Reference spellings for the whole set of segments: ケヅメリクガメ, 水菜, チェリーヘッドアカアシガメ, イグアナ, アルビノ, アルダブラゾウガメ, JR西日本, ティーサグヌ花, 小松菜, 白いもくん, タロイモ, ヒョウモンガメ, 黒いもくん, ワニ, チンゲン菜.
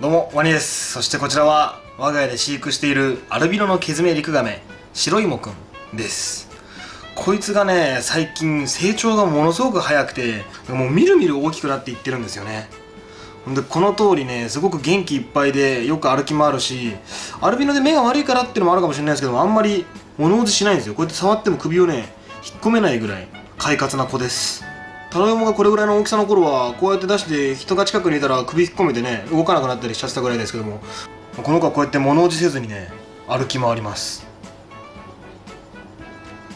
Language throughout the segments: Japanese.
どうもワニです。そしてこちらは我が家で飼育しているアルビノのケヅメリクガメ、白いもくんです。こいつがね、最近成長がものすごく早くて、もうみるみる大きくなっていってるんですよね。ほんでこの通りね、すごく元気いっぱいでよく歩き回るし、アルビノで目が悪いからっていうのもあるかもしれないですけども、あんまり物おじしないんですよ。こうやって触っても首をね引っ込めないぐらい快活な子です。タロヨモがこれぐらいの大きさの頃はこうやって出して人が近くにいたら首引っ込めてね、動かなくなったりしちゃってたぐらいですけども、この子はこうやって物おじせずにね歩き回ります。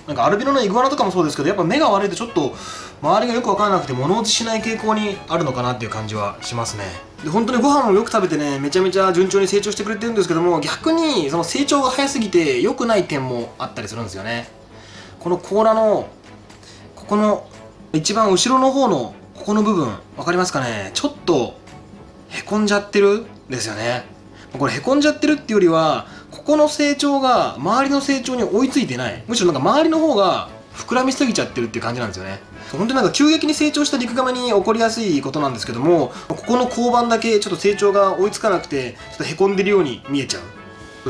なんかアルビノのイグアナとかもそうですけど、やっぱ目が悪いとちょっと周りがよく分からなくて物おじしない傾向にあるのかなっていう感じはしますね。で本当にご飯をよく食べてね、めちゃめちゃ順調に成長してくれてるんですけども、逆にその成長が早すぎて良くない点もあったりするんですよね。この甲羅のここの一番後ろの方のここの部分分かりますかね、ちょっとへこんじゃってるんですよね。これへこんじゃってるっていうよりは、ここの成長が周りの成長に追いついてない、むしろなんか周りの方が膨らみすぎちゃってるっていう感じなんですよね。本当になんか急激に成長したリクガメに起こりやすいことなんですけども、ここの甲板だけちょっと成長が追いつかなくて、ちょっとへこんでるように見えちゃう。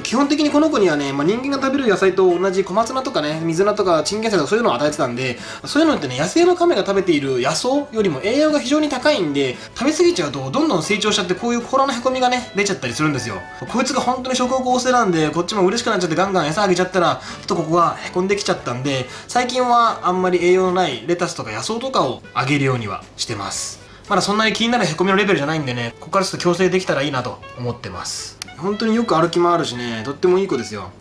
基本的にこの子にはね、人間が食べる野菜と同じ小松菜とかね、水菜とかチンゲン菜とかそういうのを与えてたんで、そういうのってね、野生の亀が食べている野草よりも栄養が非常に高いんで、食べ過ぎちゃうとどんどん成長しちゃって、こういう甲羅のへこみがね出ちゃったりするんですよ。こいつが本当に食欲旺盛なんで、こっちも嬉しくなっちゃってガンガン餌あげちゃったら、ちょっとここがへこんできちゃったんで、最近はあんまり栄養のないレタスとか野草とかをあげるようにはしてます。まだそんなに気になるへこみのレベルじゃないんでね、ここからちょっと矯正できたらいいなと思ってます。本当によく歩き回るしね、とってもいい子ですよ。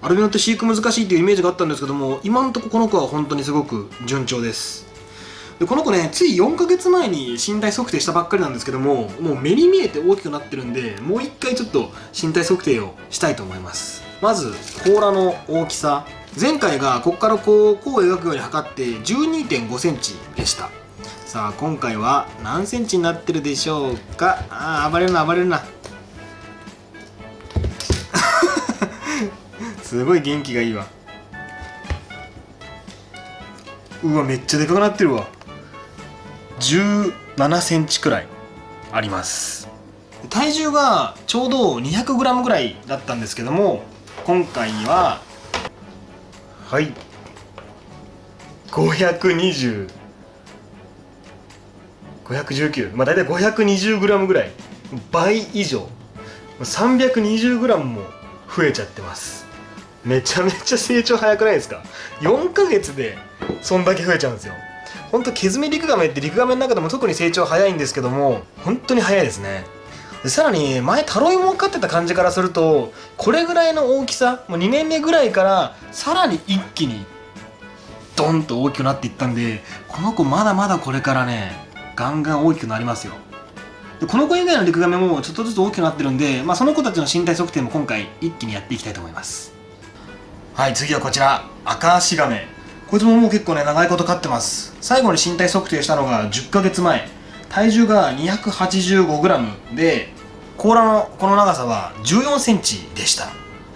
アルビノって飼育難しいっていうイメージがあったんですけども、今んとここの子は本当にすごく順調です。でこの子ね、つい4ヶ月前に身体測定したばっかりなんですけども、もう目に見えて大きくなってるんで、もう一回ちょっと身体測定をしたいと思います。まず甲羅の大きさ、前回がここからこう描くように測って 12.5 センチでした。さあ今回は何センチになってるでしょうか。あー、暴れるな暴れるなすごい元気がいいわ。うわ、めっちゃでかくなってるわ。17センチくらいあります。体重がちょうど 200g ぐらいだったんですけども、今回ははい 519、まあ大体 520g ぐらい、倍以上 320g も増えちゃってます。めちゃめちゃ成長早くないですか。4ヶ月でそんだけ増えちゃうんですよ。ほんとケヅメリクガメってリクガメの中でも特に成長早いんですけども、本当に早いですね。でさらに前タロイモを飼ってた感じからすると、これぐらいの大きさ、もう2年目ぐらいからさらに一気にドンと大きくなっていったんで、この子まだまだこれからねガンガン大きくなりますよ。でこの子以外のリクガメもちょっとずつ大きくなってるんで、その子たちの身体測定も今回一気にやっていきたいと思います。はい、次はこちらアカアシガメ。こいつももう結構ね長いこと飼ってます。最後に身体測定したのが10ヶ月前、体重が 285g で甲羅のこの長さは 14cm でした。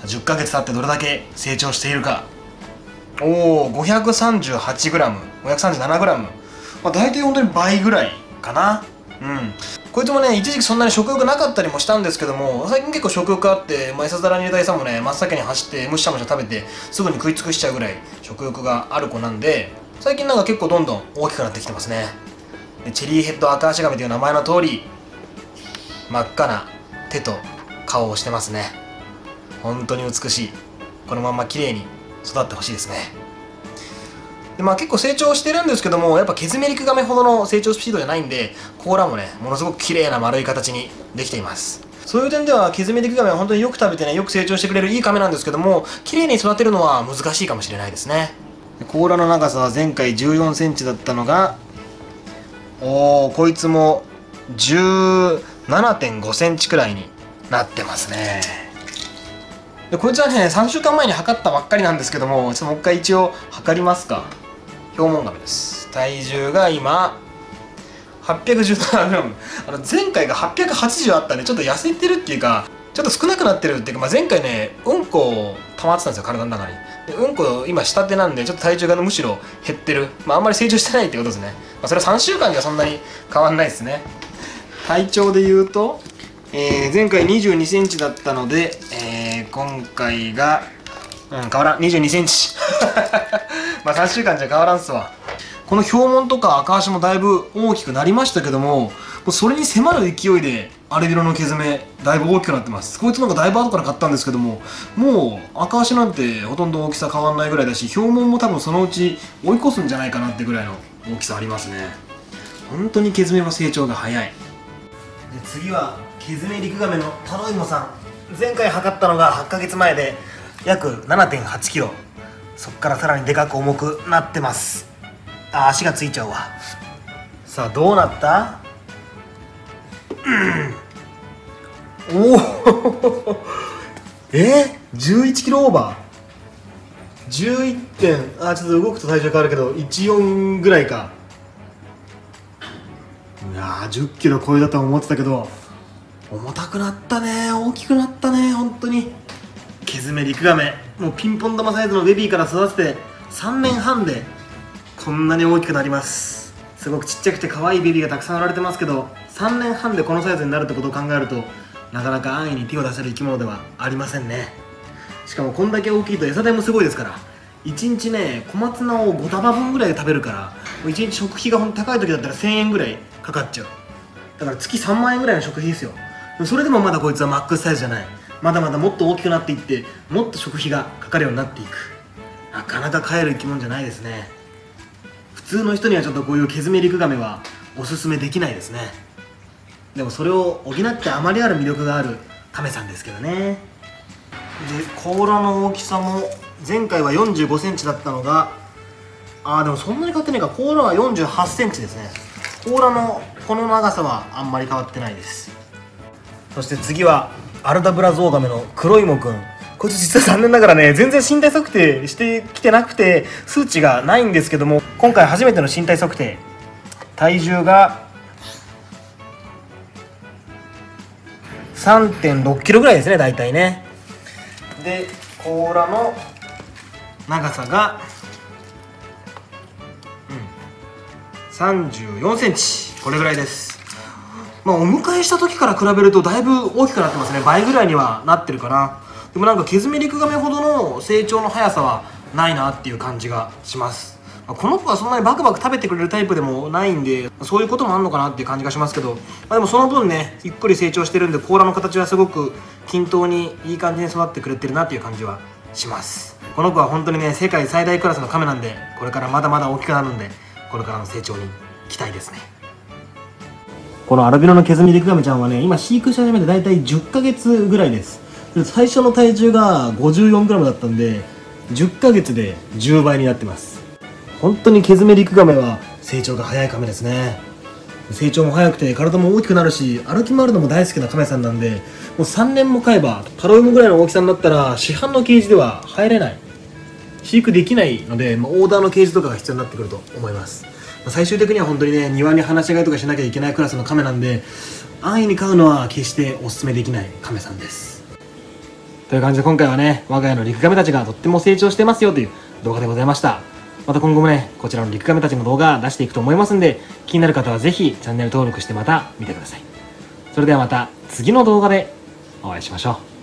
10ヶ月経ってどれだけ成長しているか。おお、 538g、 537g、大体本当に倍ぐらいかな。こいつもね一時期そんなに食欲なかったりもしたんですけども、最近結構食欲あって、餌皿に入れた餌もね真っ先に走ってむしゃむしゃ食べて、すぐに食い尽くしちゃうぐらい食欲がある子なんで、最近なんか結構どんどん大きくなってきてますね。でチェリーヘッドアカアシガメという名前の通り、真っ赤な手と顔をしてますね。本当に美しい。このまんま綺麗に育ってほしいですね。で結構成長してるんですけども、やっぱケヅメリクガメほどの成長スピードじゃないんで、甲羅もねものすごく綺麗な丸い形にできています。そういう点ではケヅメリクガメは本当によく食べてね、よく成長してくれるいいカメなんですけども、綺麗に育てるのは難しいかもしれないですね。甲羅の長さは前回 14cm だったのが、おお、こいつも 17.5cm くらいになってますね。でこいつはね3週間前に測ったばっかりなんですけども、ちょっともう一回一応測りますか。ヒョウモンガメです。体重が今 817g、 前回が880あったんで、ちょっと痩せてるっていうかちょっと少なくなってるっていうか、前回ねうんこを溜まってたんですよ、体の中に。でうんこ今下手なんで、ちょっと体重がむしろ減ってる、あんまり成長してないってことですね。それは3週間ではそんなに変わんないですね。体長で言うと前回22センチだったので、今回が、変わらん、22センチ。まあ3週間じゃ変わらんっすわ。この表紋とか赤足もだいぶ大きくなりましたけども、それに迫る勢いでアルビロの毛詰めだいぶ大きくなってます。こいつなんかだいぶ後から買ったんですけども、もう赤足なんてほとんど大きさ変わんないぐらいだし、表紋も多分そのうち追い越すんじゃないかなってぐらいの大きさありますね。本当に毛詰めは成長が早い。次は毛詰めリクガメのタロイモさん。前回測ったのが8ヶ月前で約 7.8kg。そっからさらにでかく重くなってます。あ、足がついちゃうわ。さあどうなった？おお11キロオーバー、11.、あ、ちょっと動くと体重変わるけど14ぐらいか。いや、10キロ超えだと思ってたけど、重たくなったね、大きくなったね。本当に毛詰めリクガメ、もうピンポン玉サイズのベビーから育てて3年半でこんなに大きくなります。すごくちっちゃくて可愛いベビーがたくさん売られてますけど、3年半でこのサイズになるってことを考えると、なかなか安易に手を出せる生き物ではありませんね。しかもこんだけ大きいと餌代もすごいですから、1日ね、小松菜を5束分ぐらいで食べるから、1日食費がほんと高い時だったら1000円ぐらいかかっちゃう。だから月3万円ぐらいの食費ですよ。それでもまだこいつはマックスサイズじゃない。まだまだもっと大きくなっていって、もっと食費がかかるようになっていく。なかなか飼える生き物じゃないですね。普通の人にはちょっとこういう毛詰めリクガメはおすすめできないですね。でもそれを補ってあまりある魅力があるカメさんですけどね。で、甲羅の大きさも前回は45センチだったのが、あーでもそんなに変わってないか。甲羅は48センチですね。甲羅のこの長さはあんまり変わってないです。そして次はアルダブラゾウガメの黒いもくん。こいつ実は残念ながらね、全然身体測定してきてなくて数値がないんですけども、今回初めての身体測定、体重が3.6 キロぐらいですね、大体ね。で、甲羅の長さが、34センチ、これぐらいです。まあ、お迎えした時から比べるとだいぶ大きくなってますね。倍ぐらいにはなってるかな。でもなんか毛詰めリクガメほどの成長の速さはないなっていう感じがします。この子はそんなにバクバク食べてくれるタイプでもないんで、そういうこともあるのかなっていう感じがしますけど、でもその分ね、ゆっくり成長してるんで、甲羅の形はすごく均等にいい感じに育ってくれてるなっていう感じはします。この子は本当にね、世界最大クラスのカメなんで、これからまだまだ大きくなるんで、これからの成長に期待ですね。このアルビノの毛詰めリクガメちゃんはね、今飼育し始めて大体10ヶ月ぐらいです。最初の体重が 54g だったんで、10ヶ月で10倍になってます。本当に毛詰めリクガメは成長が早いカメですね。成長も早くて体も大きくなるし、歩き回るのも大好きなカメさんなんで、もう3年も飼えばタロイモぐらいの大きさになったら市販のケージでは入れない、飼育できないので、オーダーのケージとかが必要になってくると思います。最終的には本当にね、庭に放し飼いとかしなきゃいけないクラスのカメなんで、安易に飼うのは決しておすすめできないカメさんです。という感じで今回はね、我が家のリクガメたちがとっても成長してますよという動画でございました。また今後もね、こちらのリクガメたちの動画出していくと思いますんで、気になる方はぜひチャンネル登録してまた見てください。それではまた次の動画でお会いしましょう。